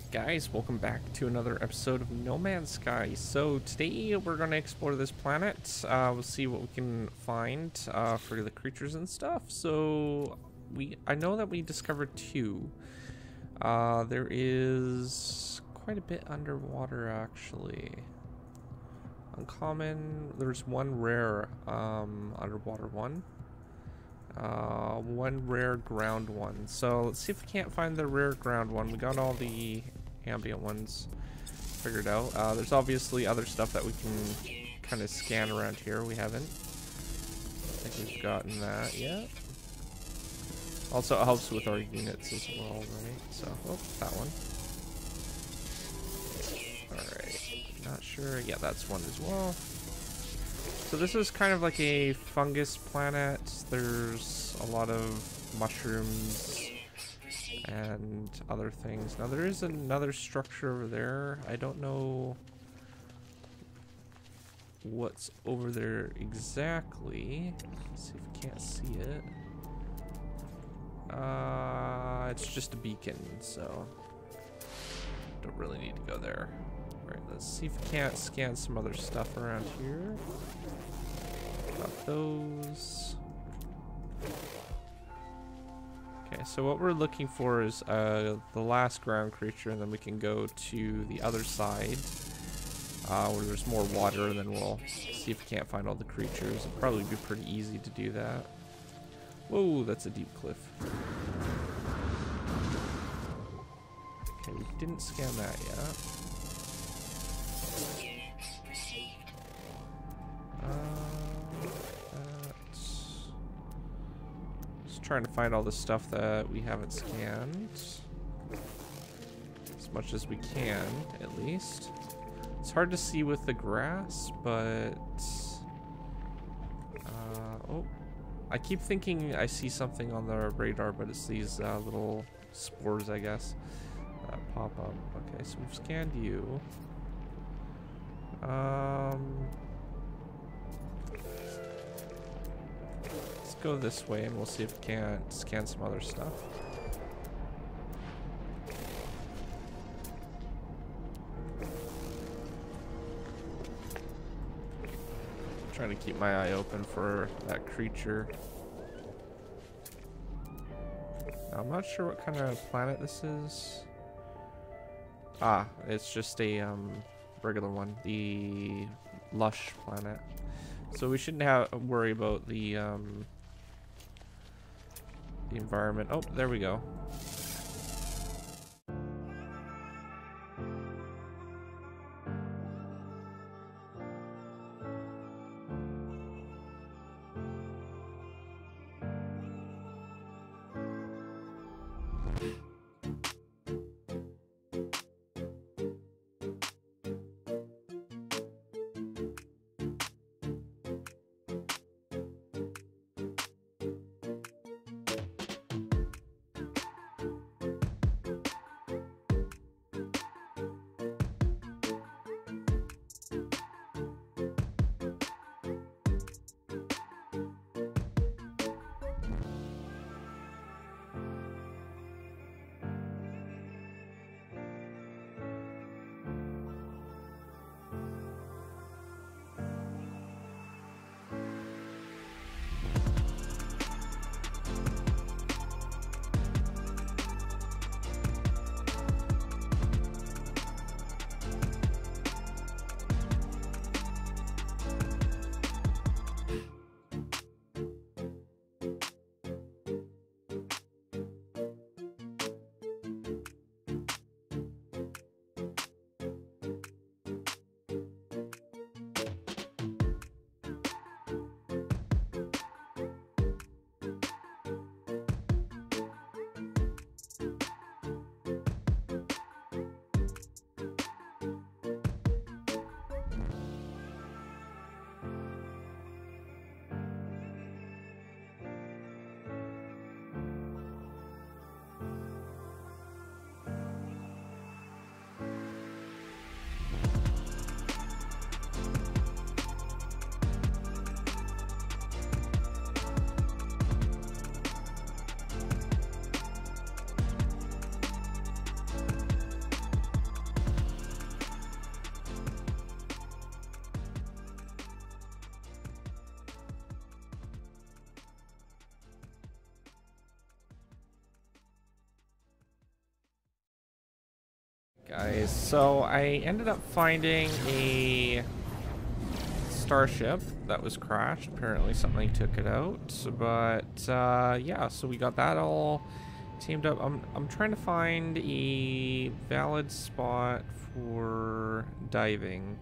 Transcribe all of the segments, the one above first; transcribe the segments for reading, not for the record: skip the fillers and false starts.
Alright guys, welcome back to another episode of No Man's Sky. So today we're going to explore this planet. We'll see what we can find for the creatures and stuff. So I know that we discovered two. There is quite a bit underwater actually. Uncommon, there's one rare underwater one. One rare ground one. So let's see if we can't find the rare ground one. We got all the ambient ones figured out. There's obviously other stuff that we can kind of scan around here. We haven't. I think we've gotten that yet. Also, it helps with our units as well, right? So, oh, that one. Alright, not sure. Yeah, that's one as well. So this is kind of like a fungus planet. There's a lot of mushrooms and other things. Now there is another structure over there. I don't know what's over there exactly. Let's see if we can't see it. It's just a beacon, so don't really need to go there. Alright, let's see if we can't scan some other stuff around here. Got those. Okay, so what we're looking for is the last ground creature, and then we can go to the other side where there's more water, and then we'll see if we can't find all the creatures. It'll probably be pretty easy to do that. Whoa, that's a deep cliff. Okay, we didn't scan that yet. Just trying to find all the stuff that we haven't scanned as much as we can, at least. It's hard to see with the grass, but oh, I keep thinking I see something on the radar, but it's these little spores, I guess, that pop up. Okay, so we've scanned you. Let's go this way and we'll see if we can't scan some other stuff. I'm trying to keep my eye open for that creature. Now, I'm not sure what kind of planet this is. Ah, it's just a regular one, the lush planet. So we shouldn't have worry about the environment. Oh, there we go. guys. So I ended up finding a starship that was crashed. Apparently something took it out, but yeah, so we got that all teamed up. I'm trying to find a valid spot for diving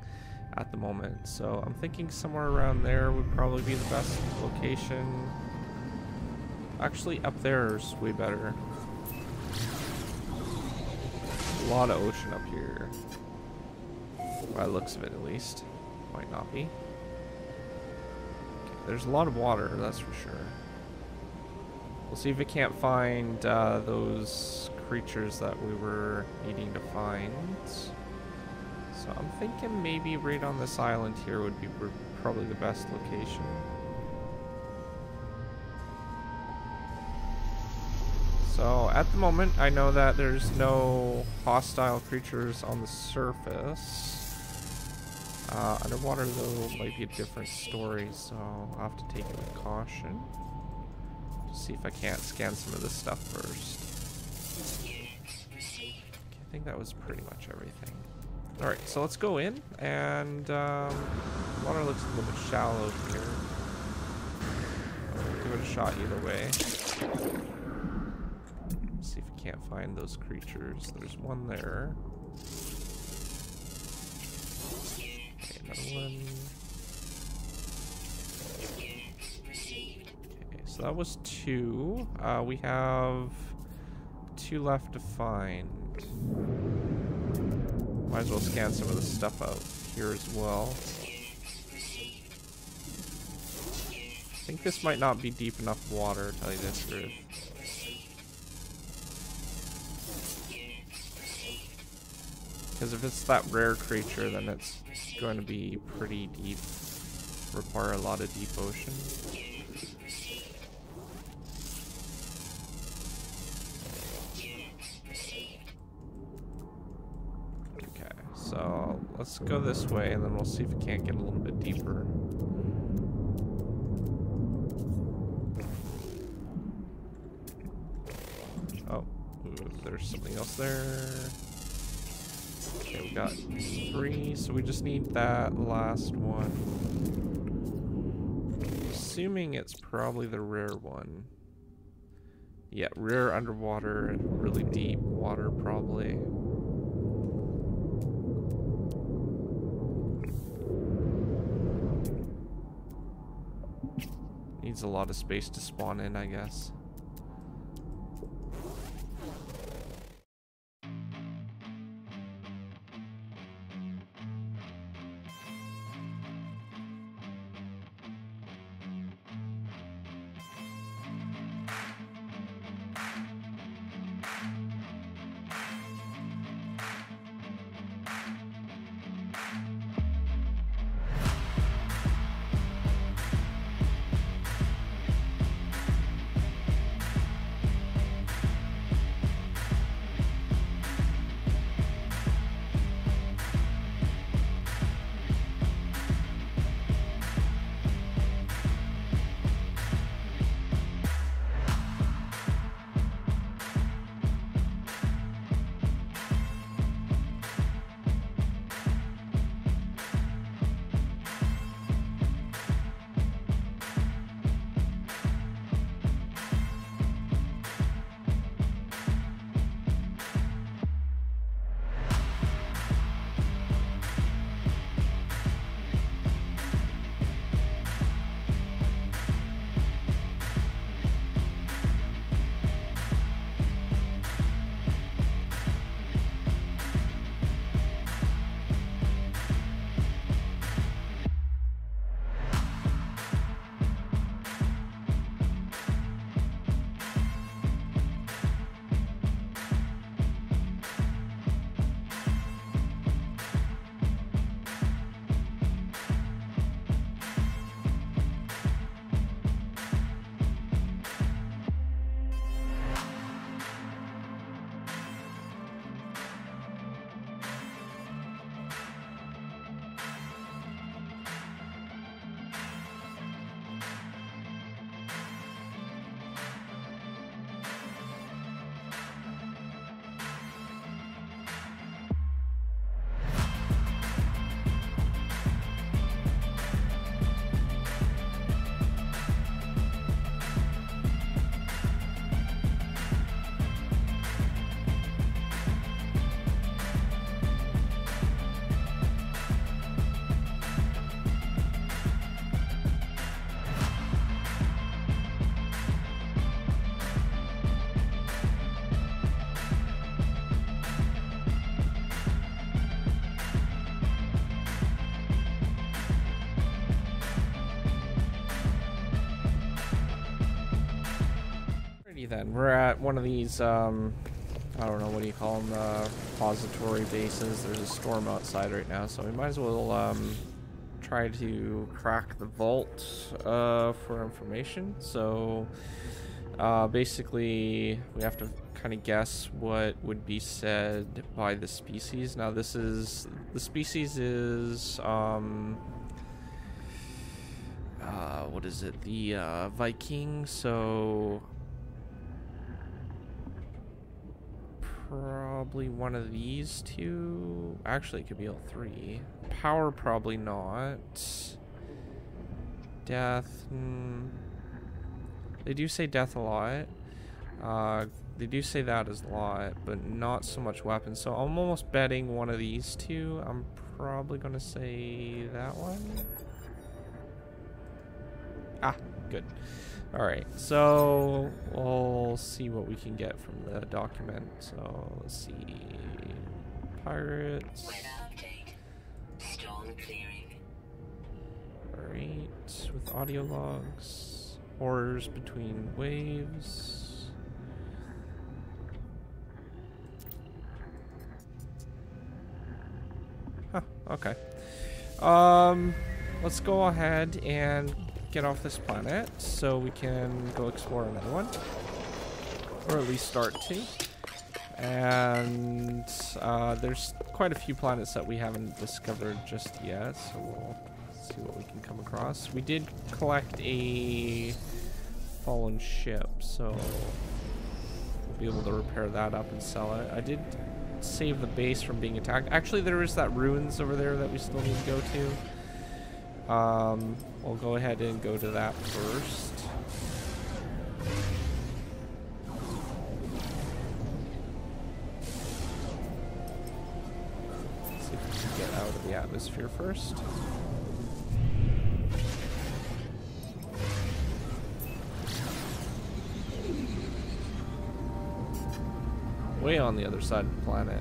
at the moment, so I'm thinking somewhere around there would probably be the best location. Actually, up there is way better. A lot of ocean up here, by the looks of it, at least. Might not be. Okay, there's a lot of water, that's for sure. We'll see if we can't find those creatures that we were needing to find. So I'm thinking maybe right on this island here would be probably the best location. So at the moment, I know that there's no hostile creatures on the surface. Underwater, though, might be a different story, so I'll have to take it with caution. Just see if I can't scan some of this stuff first. Okay, I think that was pretty much everything. Alright, so let's go in, and water looks a little bit shallow here. I'll give it a shot either way. Let's see if we can't find those creatures. There's one there. Okay, another one. Okay, so that was two. We have two left to find. Might as well scan some of the stuff out here as well. I think this might not be deep enough water, to tell you the truth. Because if it's that rare creature, then it's going to be pretty deep. Require a lot of deep ocean. Let's go this way, and then we'll see if we can't get a little bit deeper. Oh, there's something else there. Okay, we got three, so we just need that last one. I'm assuming it's probably the rare one. Yeah, rare underwater, really deep water probably. Needs a lot of space to spawn in, I guess. see then. We're at one of these, I don't know, what do you call them? Repository bases. There's a storm outside right now, so we might as well try to crack the vault for information. So basically, we have to kind of guess what would be said by the species. Now, this is, the species is, what is it? The Viking. So probably one of these two. Actually, it could be all three. Power, probably not. Death. They do say death a lot. They do say that as a lot, but not so much weapons. So I'm almost betting one of these two. I'm probably gonna say that one. Ah, good. Alright, so we'll see what we can get from the document. So let's see. Pirates. Storm clearing. Alright, with audio logs. Horrors between waves. Huh, okay. Let's go ahead and get off this planet so we can go explore another one, or at least start to. And there's quite a few planets that we haven't discovered just yet, so we'll see what we can come across. We did collect a fallen ship, so we'll be able to repair that up and sell it. I did save the base from being attacked. Actually, there is that ruins over there that we still need to go to. We'll go ahead and go to that first. Let's see if we can get out of the atmosphere first. Way on the other side of the planet.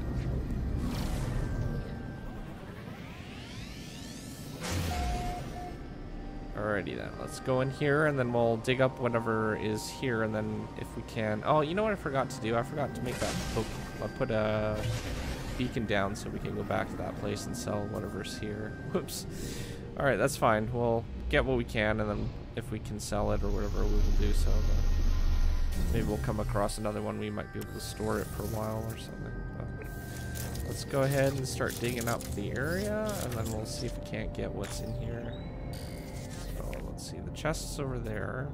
Alrighty then, let's go in here and then we'll dig up whatever is here, and then if we can... Oh, you know what I forgot to do? I forgot to make that poke. I put a beacon down so we can go back to that place and sell whatever's here. Whoops. Alright, that's fine. We'll get what we can, and then if we can sell it or whatever, we will do so. But maybe we'll come across another one. We might be able to store it for a while or something. But let's go ahead and start digging up the area, and then we'll see if we can't get what's in here. See the chests over there.